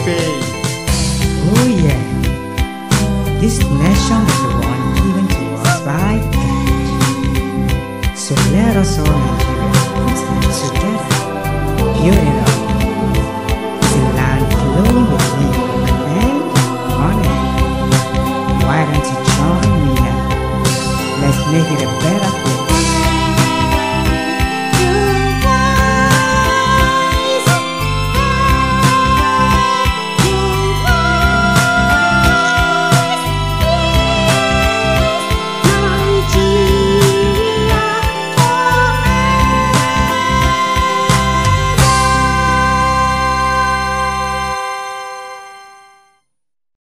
cafe. Oh yeah, this nation is the one given to us by God. So let us all live together, pure and